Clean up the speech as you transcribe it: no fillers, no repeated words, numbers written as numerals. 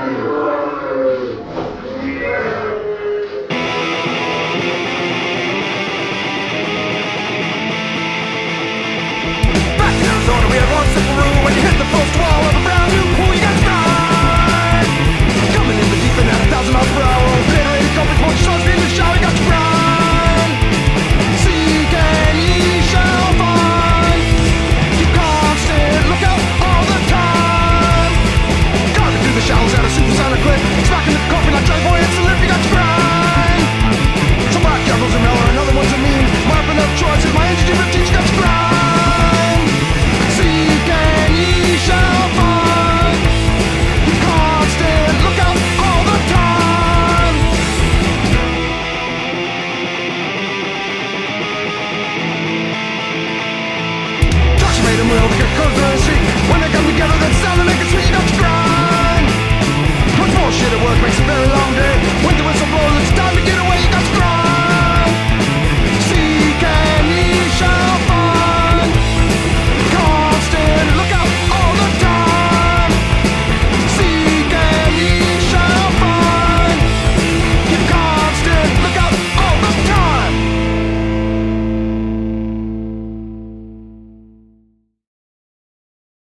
Back to Arizona, we are on Super Rule. When you hit the first wall of a